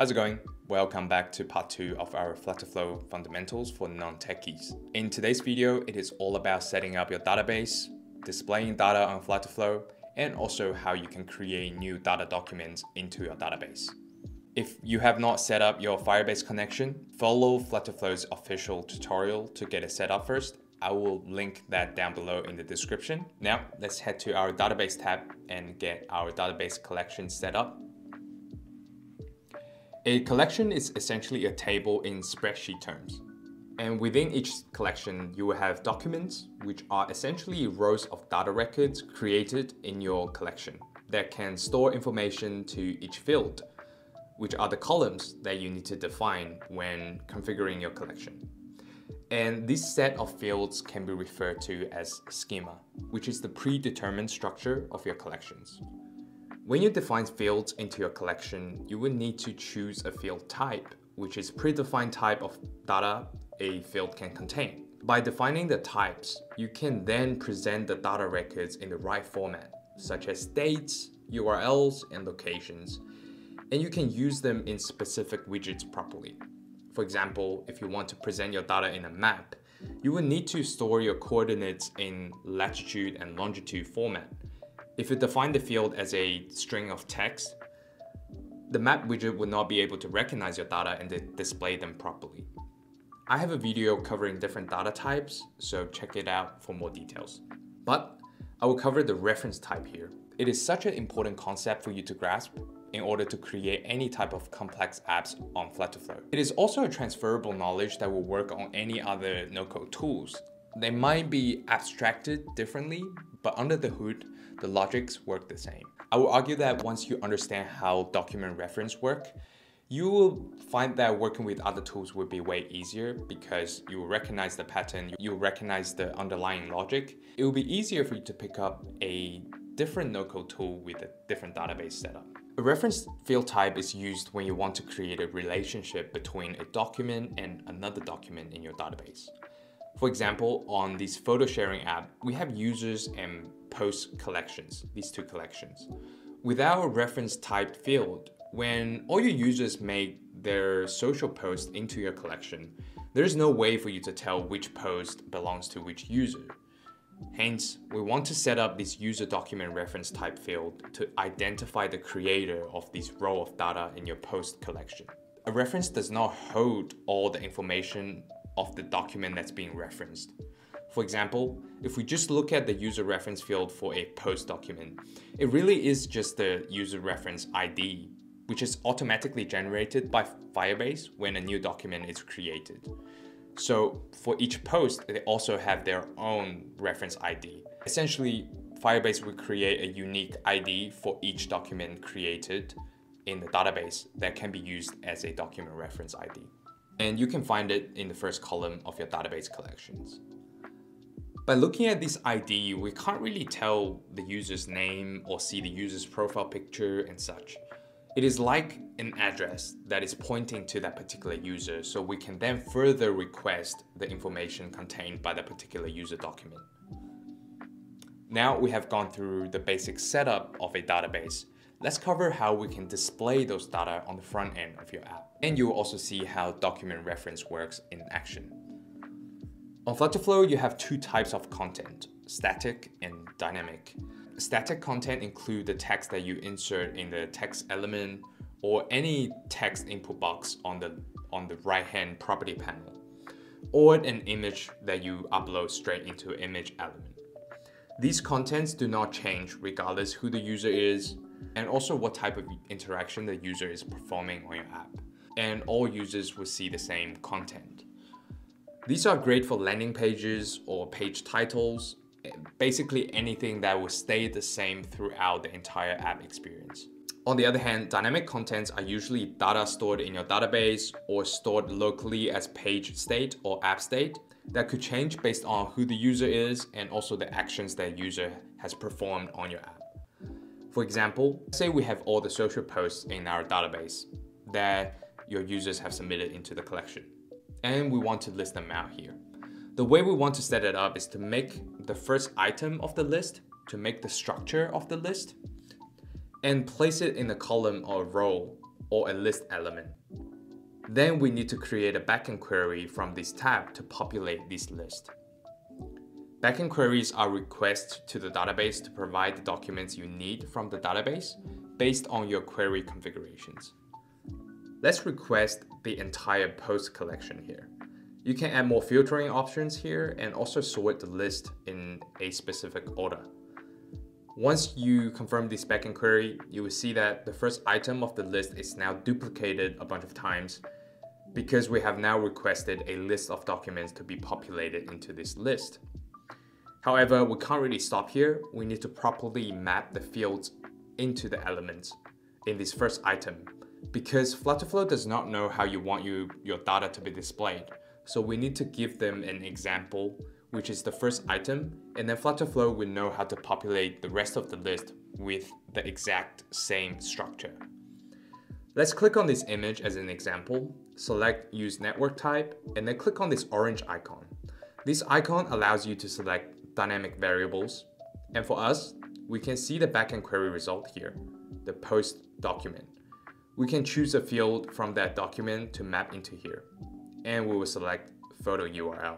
How's it going? Welcome back to part 2 of our Flutterflow fundamentals for non-techies. In today's video, it is all about setting up your database, displaying data on Flutterflow, and also how you can create new data documents into your database. If you have not set up your Firebase connection, follow Flutterflow's official tutorial to get it set up first. I will link that down below in the description. Now, let's head to our database tab and get our database collection set up. A collection is essentially a table in spreadsheet terms. And within each collection, you will have documents, which are essentially rows of data records created in your collection that can store information to each field, which are the columns that you need to define when configuring your collection. And this set of fields can be referred to as schema, which is the predetermined structure of your collections. When you define fields into your collection, you will need to choose a field type, which is predefined type of data a field can contain. By defining the types, you can then present the data records in the right format, such as dates, URLs, and locations, and you can use them in specific widgets properly. For example, if you want to present your data in a map, you will need to store your coordinates in latitude and longitude format. If you define the field as a string of text, the map widget will not be able to recognize your data and display them properly. I have a video covering different data types, so check it out for more details. But I will cover the reference type here. It is such an important concept for you to grasp in order to create any type of complex apps on Flutterflow. It is also a transferable knowledge that will work on any other no-code tools. They might be abstracted differently, but under the hood, the logics work the same. I will argue that once you understand how document reference work, you will find that working with other tools will be way easier because you will recognize the pattern, you will recognize the underlying logic. It will be easier for you to pick up a different no-code tool with a different database setup. A reference field type is used when you want to create a relationship between a document and another document in your database. For example, on this photo sharing app, we have users and post collections, these two collections. With our reference type field, when all your users make their social post into your collection, there's no way for you to tell which post belongs to which user. Hence, we want to set up this user document reference type field to identify the creator of this row of data in your post collection. A reference does not hold all the information of the document that's being referenced. For example, if we just look at the user reference field for a post document, it really is just the user reference ID, which is automatically generated by Firebase when a new document is created. So for each post, they also have their own reference ID. Essentially, Firebase will create a unique ID for each document created in the database that can be used as a document reference ID. And you can find it in the first column of your database collections. By looking at this ID, we can't really tell the user's name or see the user's profile picture and such. It is like an address that is pointing to that particular user, so we can then further request the information contained by that particular user document. Now we have gone through the basic setup of a database. Let's cover how we can display those data on the front end of your app. And you will also see how document reference works in action. On Flutterflow, you have two types of content, static and dynamic. Static content includes the text that you insert in the text element or any text input box on the right-hand property panel, or an image that you upload straight into image element. These contents do not change regardless who the user is and also what type of interaction the user is performing on your app. And all users will see the same content. These are great for landing pages or page titles, basically anything that will stay the same throughout the entire app experience. On the other hand, dynamic contents are usually data stored in your database or stored locally as page state or app state that could change based on who the user is and also the actions that user has performed on your app. For example, say we have all the social posts in our database that your users have submitted into the collection, and we want to list them out here. The way we want to set it up is to make the first item of the list, to make the structure of the list, and place it in a column or row or a list element. Then we need to create a backend query from this tab to populate this list. Backend queries are requests to the database to provide the documents you need from the database based on your query configurations. Let's request the entire post collection here. You can add more filtering options here and also sort the list in a specific order. Once you confirm this backend query, you will see that the first item of the list is now duplicated a bunch of times because we have now requested a list of documents to be populated into this list. However, we can't really stop here. We need to properly map the fields into the elements in this first item because Flutterflow does not know how you want your data to be displayed. So we need to give them an example, which is the first item, and then Flutterflow will know how to populate the rest of the list with the exact same structure. Let's click on this image as an example, select Use Network Type, and then click on this orange icon. This icon allows you to select dynamic variables, and for us, we can see the backend query result here, the post document. We can choose a field from that document to map into here, and we will select photo URL.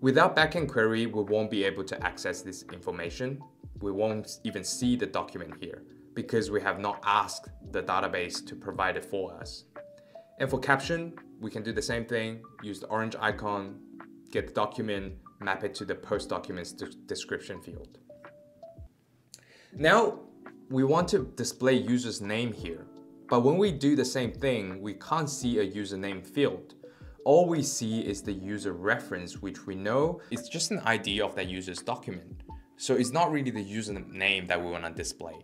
Without backend query, we won't be able to access this information. We won't even see the document here because we have not asked the database to provide it for us. And for caption, we can do the same thing, use the orange icon, get the document, map it to the post documents description field. Now, we want to display user's name here. But when we do the same thing, we can't see a username field. All we see is the user reference, which we know is just an ID of that user's document. So it's not really the username that we want to display.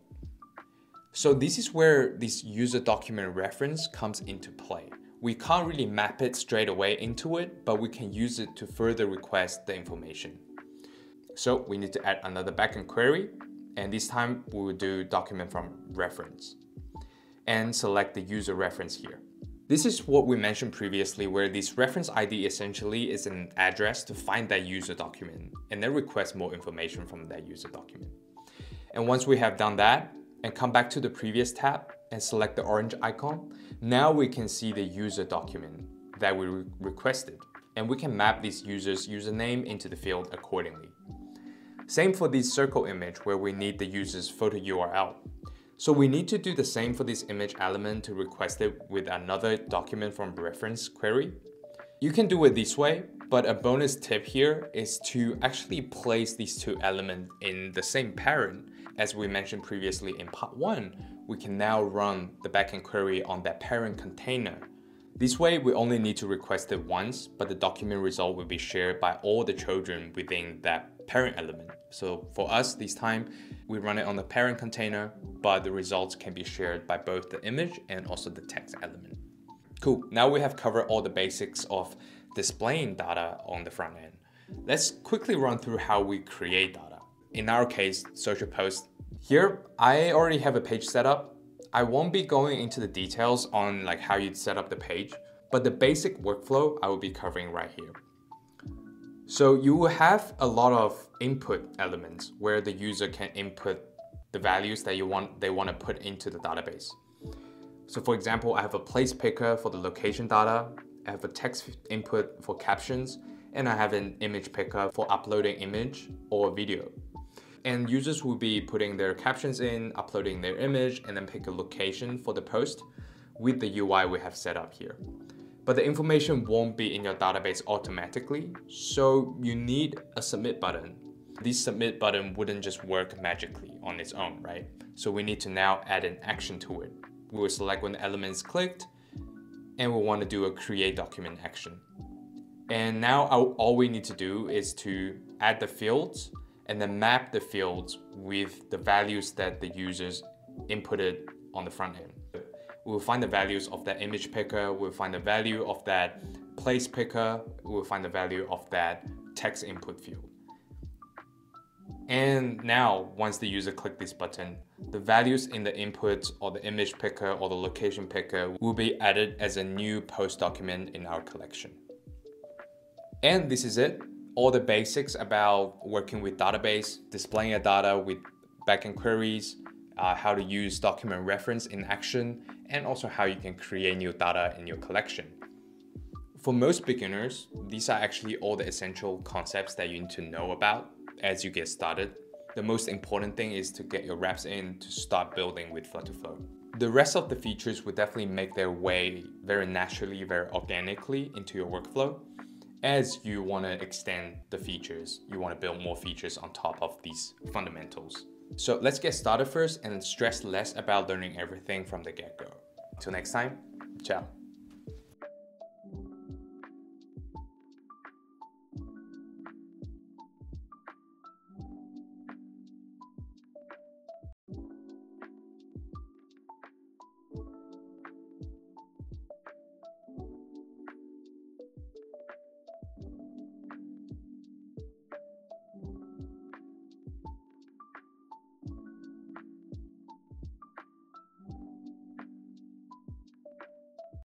So this is where this user document reference comes into play. We can't really map it straight away into it, but we can use it to further request the information. So we need to add another backend query, and this time we will do document from reference, and select the user reference here. This is what we mentioned previously, where this reference ID essentially is an address to find that user document and then request more information from that user document. And once we have done that and come back to the previous tab and select the orange icon, now we can see the user document that we requested, and we can map this user's username into the field accordingly. Same for this circle image where we need the user's photo URL. So we need to do the same for this image element to request it with another document from reference query. You can do it this way, but a bonus tip here is to actually place these two elements in the same parent. As we mentioned previously in part 1, we can now run the backend query on that parent container. This way, we only need to request it once, but the document result will be shared by all the children within that parent element. So for us this time, we run it on the parent container, but the results can be shared by both the image and also the text element. Cool, now we have covered all the basics of displaying data on the front end. Let's quickly run through how we create data. In our case, social posts. Here, I already have a page set up. I won't be going into the details on like how you'd set up the page, but the basic workflow I will be covering right here. So you will have a lot of input elements where the user can input the values that they want to put into the database. So for example, I have a place picker for the location data, I have a text input for captions, and I have an image picker for uploading image or video. And users will be putting their captions in, uploading their image, and then pick a location for the post with the UI we have set up here. But the information won't be in your database automatically, so you need a submit button. This submit button wouldn't just work magically on its own, right? So we need to now add an action to it. We will select when the element is clicked, and we want to do a create document action. And now all we need to do is to add the fields and then map the fields with the values that the users inputted on the front end. We'll find the values of that image picker, we'll find the value of that place picker, we'll find the value of that text input field. And now, once the user clicks this button, the values in the inputs or the image picker or the location picker will be added as a new post document in our collection. And this is it. All the basics about working with database, displaying your data with backend queries, how to use document reference in action, and also how you can create new data in your collection. For most beginners, these are actually all the essential concepts that you need to know about as you get started. The most important thing is to get your reps in to start building with Flutterflow. The rest of the features will definitely make their way very naturally, very organically into your workflow. As you want to extend the features, you want to build more features on top of these fundamentals. So let's get started first and stress less about learning everything from the get-go. Till next time, ciao.